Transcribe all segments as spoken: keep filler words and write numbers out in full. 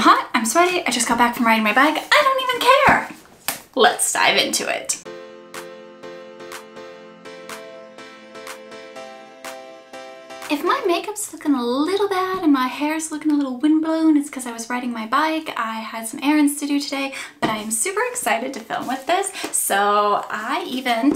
I'm hot, I'm sweaty, I just got back from riding my bike, I don't even care. Let's dive into it. If my makeup's looking a little bad and my hair's looking a little windblown, it's because I was riding my bike. I had some errands to do today, but I am super excited to film with this. So I even,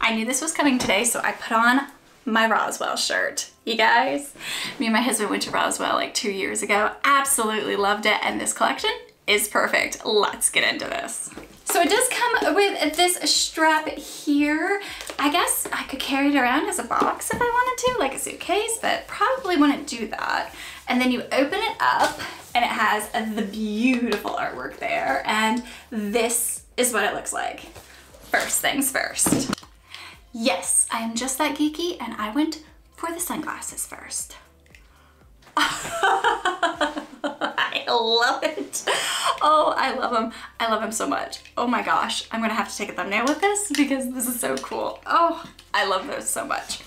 I knew this was coming today, so I put on my Roswell shirt. You guys, me and my husband went to Roswell like two years ago, absolutely loved it, and this collection is perfect. Let's get into this. So it does come with this strap here. I guess I could carry it around as a box if I wanted to, like a suitcase, but probably wouldn't do that. And then you open it up and it has the beautiful artwork there. And this is what it looks like. First things first. Yes, I am just that geeky and I went for the sunglasses first. I love it. Oh, I love them. I love them so much. Oh my gosh. I'm gonna have to take a thumbnail with this because this is so cool. Oh, I love those so much.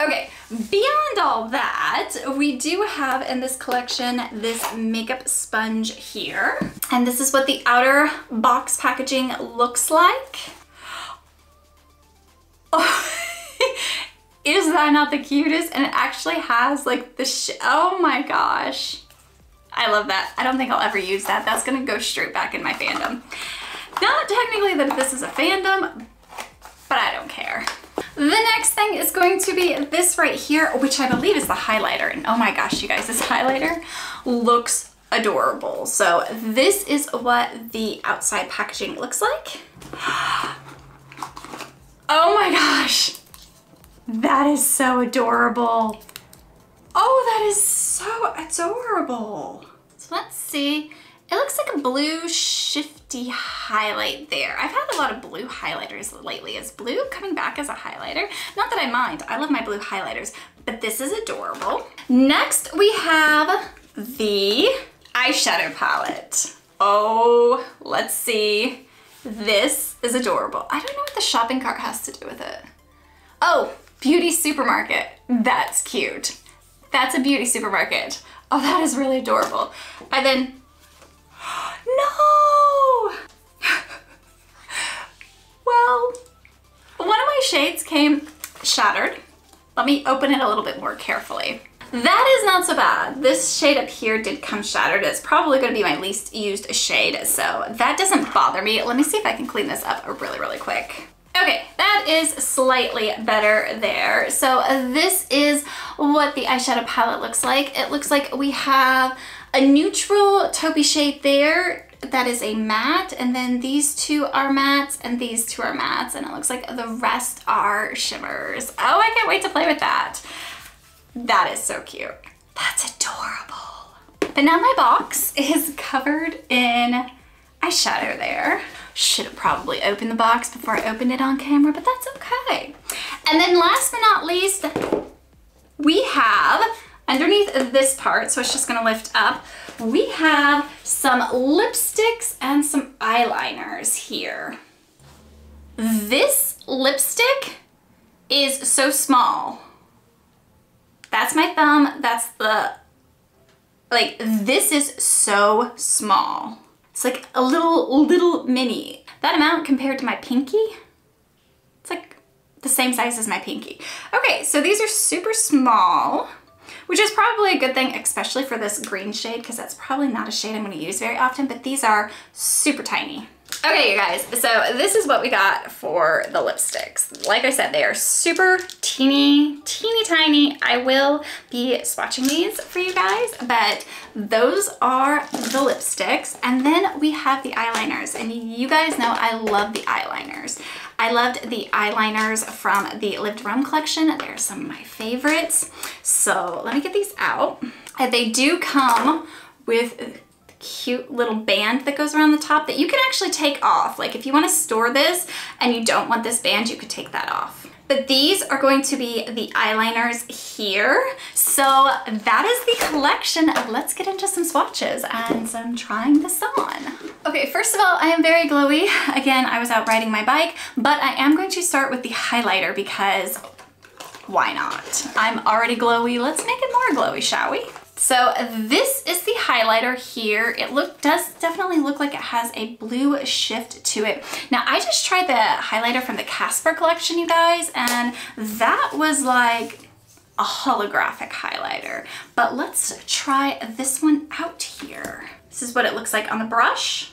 Okay, beyond all that, we do have in this collection this makeup sponge here. And this is what the outer box packaging looks like. Oh, is that not the cutest? And it actually has like the sh oh my gosh. I love that. I don't think I'll ever use that. That's gonna go straight back in my fandom. Not technically that this is a fandom, but I don't care. The next thing is going to be this right here, which I believe is the highlighter. And oh my gosh, you guys, this highlighter looks adorable. So this is what the outside packaging looks like. Oh my gosh. That is so adorable. Oh, that is so adorable. So let's see. It looks like a blue shifty highlight there. I've had a lot of blue highlighters lately. Is blue coming back as a highlighter? Not that I mind. I love my blue highlighters, but this is adorable. Next, we have the eyeshadow palette. Oh, let's see. This is adorable. I don't know what the shopping cart has to do with it. Oh, beauty supermarket. That's cute. That's a beauty supermarket. Oh, that is really adorable. And then, no! Well, one of my shades came shattered. Let me open it a little bit more carefully. That is not so bad. This shade up here did come shattered. It's probably gonna be my least used shade, so that doesn't bother me. Let me see if I can clean this up really, really quick. Okay, that is slightly better there. So this is what the eyeshadow palette looks like. It looks like we have a neutral taupey shade there that is a matte, and then these two are mattes and these two are mattes, and it looks like the rest are shimmers. Oh, I can't wait to play with that. That is so cute. That's adorable. But now my box is covered in eyeshadow there. Should have probably opened the box before I opened it on camera, but that's okay. And then last but not least, we have underneath this part, so it's just gonna lift up, we have some lipsticks and some eyeliners here. This lipstick is so small. That's my thumb, that's the, like, this is so small. It's like a little, little mini. That amount compared to my pinky, it's like the same size as my pinky. Okay, so these are super small, which is probably a good thing, especially for this green shade, because that's probably not a shade I'm gonna use very often, but these are super tiny. Okay, you guys, so this is what we got for the lipsticks. Like I said, they are super teeny, teeny tiny. I will be swatching these for you guys, but those are the lipsticks. And then we have the eyeliners, and you guys know I love the eyeliners. I loved the eyeliners from the Lived Realm collection. They're some of my favorites. So let me get these out. They do come with cute little band that goes around the top that you can actually take off. Like if you want to store this and you don't want this band, you could take that off. But these are going to be the eyeliners here. So that is the collection. Let's get into some swatches and some trying this on. Okay, first of all, I am very glowy. Again, I was out riding my bike, but I am going to start with the highlighter because why not? I'm already glowy. Let's make it more glowy, shall we? So this is the highlighter here. It look, does definitely look like it has a blue shift to it. Now I just tried the highlighter from the Casper collection, you guys, and that was like a holographic highlighter. But let's try this one out here. This is what it looks like on the brush.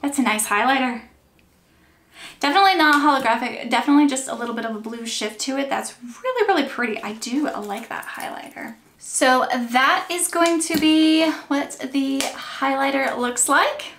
That's a nice highlighter. Definitely not holographic, definitely just a little bit of a blue shift to it. That's really, really pretty. I do like that highlighter. So that is going to be what the highlighter looks like.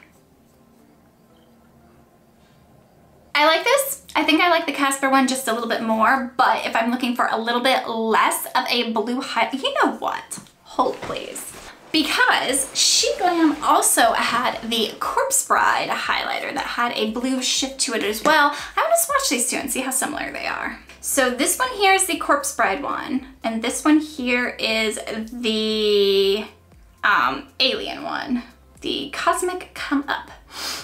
I like this. I think I like the Casper one just a little bit more, but if I'm looking for a little bit less of a blue highlight, you know what? Hold please. Because SheGlam also had the Corpse Bride highlighter that had a blue shift to it as well. I want to swatch these two and see how similar they are. So this one here is the Corpse Bride one, and this one here is the um, Alien one, the Cosmic Come Up.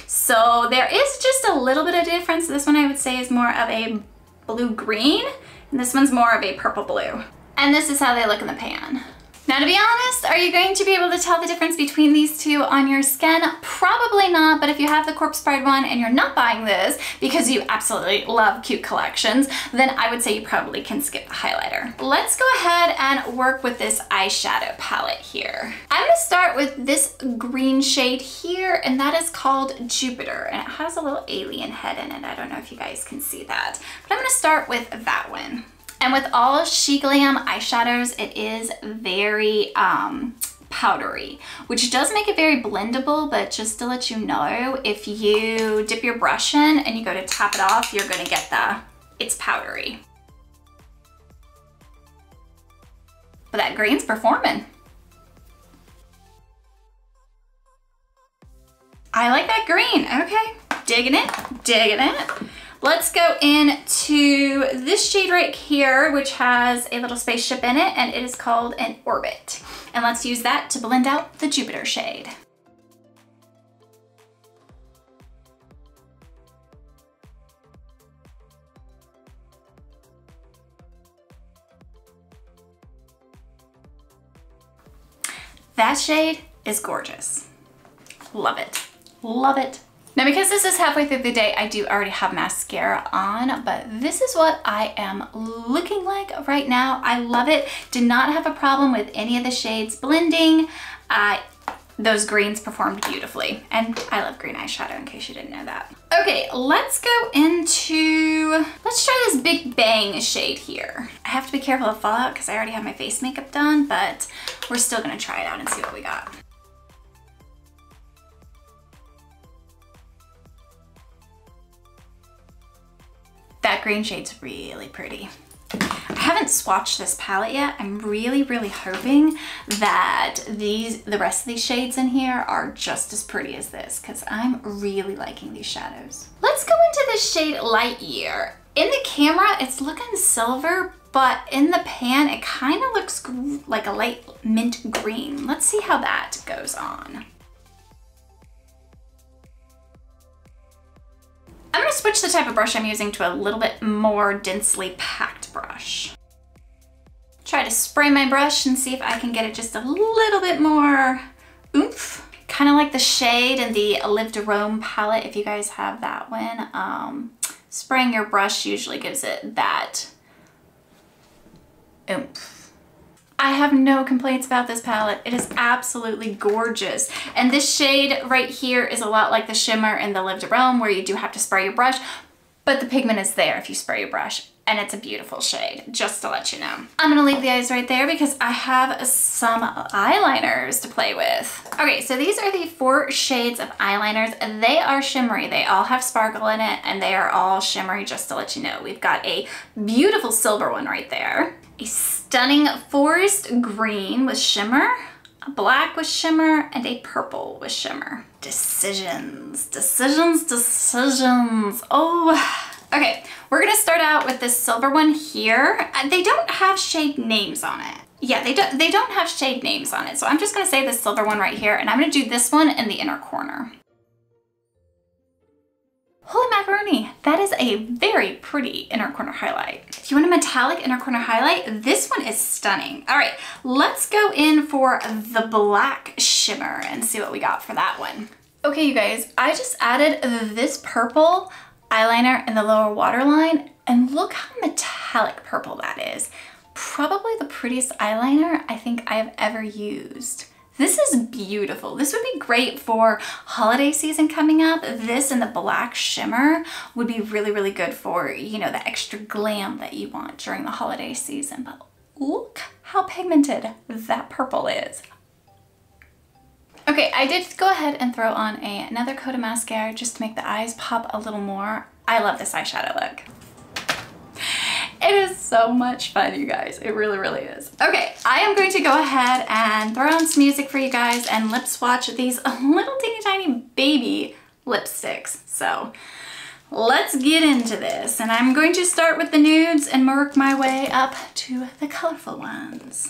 So there is just a little bit of difference. This one I would say is more of a blue-green, and this one's more of a purple-blue. And this is how they look in the pan. Now to be honest, are you going to be able to tell the difference between these two on your skin? Probably not, but if you have the Corpse Bride one and you're not buying this because you absolutely love cute collections, then I would say you probably can skip the highlighter. Let's go ahead and work with this eyeshadow palette here. I'm gonna start with this green shade here, and that is called Jupiter, and it has a little alien head in it. I don't know if you guys can see that, but I'm gonna start with that one. And with all SheGlam eyeshadows, it is very um, powdery, which does make it very blendable, but just to let you know, if you dip your brush in and you go to tap it off, you're gonna get the, it's powdery. But that green's performing. I like that green, okay. Digging it, digging it. Let's go into this shade right here, which has a little spaceship in it, and it is called an Orbit. And let's use that to blend out the Jupiter shade. That shade is gorgeous. Love it, love it. Now, because this is halfway through the day, I do already have mascara on, but this is what I am looking like right now. I love it. Did not have a problem with any of the shades blending. Uh, those greens performed beautifully, and I love green eyeshadow in case you didn't know that. Okay, let's go into, let's try this Big Bang shade here. I have to be careful of fallout because I already have my face makeup done, but we're still gonna try it out and see what we got. That green shade's really pretty. I haven't swatched this palette yet. I'm really, really hoping that these, the rest of these shades in here are just as pretty as this, because I'm really liking these shadows. Let's go into this shade Lightyear. In the camera, it's looking silver, but in the pan, it kind of looks like a light mint green. Let's see how that goes on. I'm gonna switch the type of brush I'm using to a little bit more densely packed brush. Try to spray my brush and see if I can get it just a little bit more oomph. Kind of like the shade in the Live De Rome palette, if you guys have that one. Um, spraying your brush usually gives it that oomph. I have no complaints about this palette. It is absolutely gorgeous. And this shade right here is a lot like the shimmer in the Lived Realm, where you do have to spray your brush, but the pigment is there if you spray your brush. And it's a beautiful shade, just to let you know. I'm gonna leave the eyes right there because I have some eyeliners to play with. Okay, so these are the four shades of eyeliners. They are shimmery. They all have sparkle in it, and they are all shimmery, just to let you know. We've got a beautiful silver one right there, a stunning forest green with shimmer, a black with shimmer, and a purple with shimmer. Decisions, decisions, decisions. Oh. Okay, we're gonna start out with this silver one here. They don't have shade names on it. Yeah, they don't, they don't have shade names on it. So I'm just gonna say this silver one right here, and I'm gonna do this one in the inner corner. Holy macaroni, that is a very pretty inner corner highlight. If you want a metallic inner corner highlight, this one is stunning. All right, let's go in for the black shimmer and see what we got for that one. Okay, you guys, I just added this purple eyeliner in the lower waterline, and look how metallic purple that is. Probably the prettiest eyeliner I think I've ever used. This is beautiful. This would be great for holiday season coming up. This and the black shimmer would be really, really good for, you know, the extra glam that you want during the holiday season. But look how pigmented that purple is. Okay, I did go ahead and throw on a, another coat of mascara just to make the eyes pop a little more. I love this eyeshadow look. It is so much fun, you guys. It really, really is. Okay, I am going to go ahead and throw on some music for you guys and lip swatch these little teeny tiny baby lipsticks. So let's get into this. And I'm going to start with the nudes and work my way up to the colorful ones.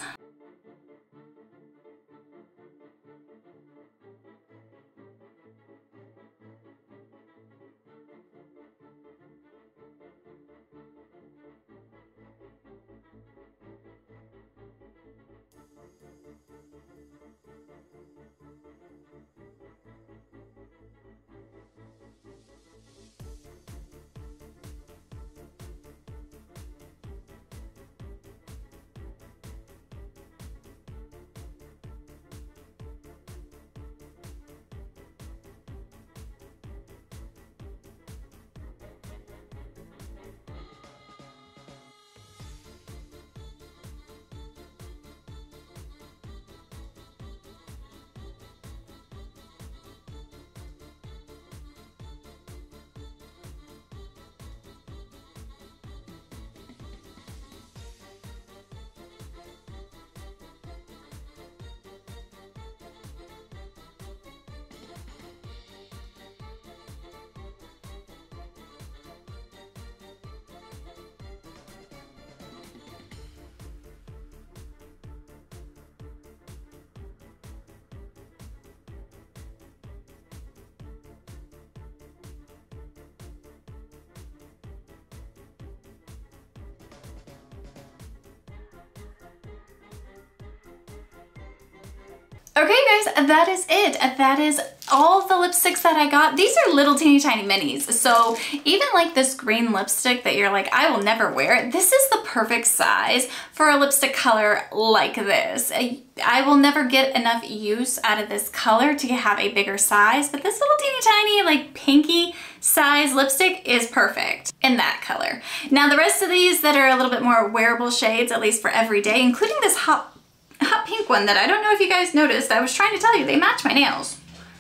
Okay, you guys, that is it. That is all the lipsticks that I got. These are little teeny tiny minis. So even like this green lipstick that you're like, I will never wear it. This is the perfect size for a lipstick color like this. I will never get enough use out of this color to have a bigger size, but this little teeny tiny like pinky size lipstick is perfect in that color. Now the rest of these that are a little bit more wearable shades, at least for every day, including this hot hot pink one that I don't know if you guys noticed. I was trying to tell you, they match my nails.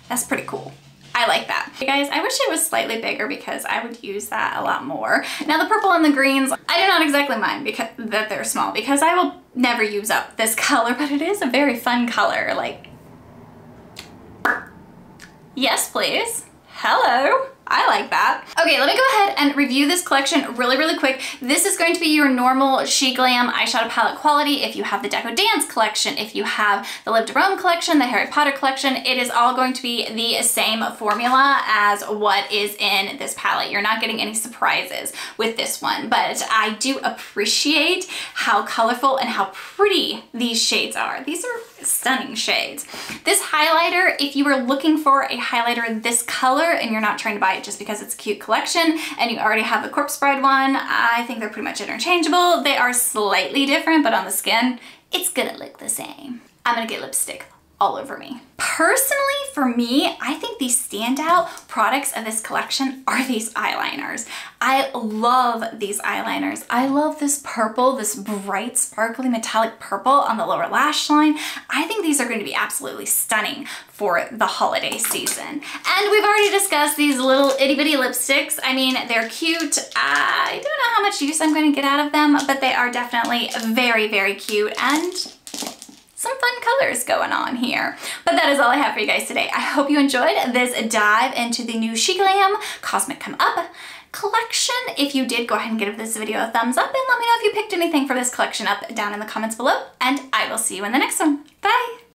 That's pretty cool. I like that. You guys, I wish it was slightly bigger because I would use that a lot more. Now the purple and the greens, I do not exactly mind because that they're small because I will never use up this color, but it is a very fun color. Like, yes please. Hello. I like that. Okay, let me go ahead and review this collection really, really quick. This is going to be your normal SheGlam eyeshadow palette quality. If you have the Deco Dance collection, if you have the Live De Rome collection, the Harry Potter collection, it is all going to be the same formula as what is in this palette. You're not getting any surprises with this one, but I do appreciate how colorful and how pretty these shades are. These are stunning shades. This highlighter, if you were looking for a highlighter this color and you're not trying to buy just because it's a cute collection and you already have the Corpse Bride one, I think they're pretty much interchangeable. They are slightly different, but on the skin, it's gonna look the same. I'm gonna get lipstick all over me. Personally, for me, I think the standout products of this collection are these eyeliners. I love these eyeliners. I love this purple, this bright, sparkly, metallic purple on the lower lash line. I think these are going to be absolutely stunning for the holiday season. And we've already discussed these little itty bitty lipsticks. I mean, they're cute. I don't know how much use I'm going to get out of them, but they are definitely very, very cute and some fun colors going on here. But that is all I have for you guys today. I hope you enjoyed this dive into the new SheGlam Cosmic Come Up collection. If you did, go ahead and give this video a thumbs up and let me know if you picked anything for this collection up down in the comments below, and I will see you in the next one. Bye!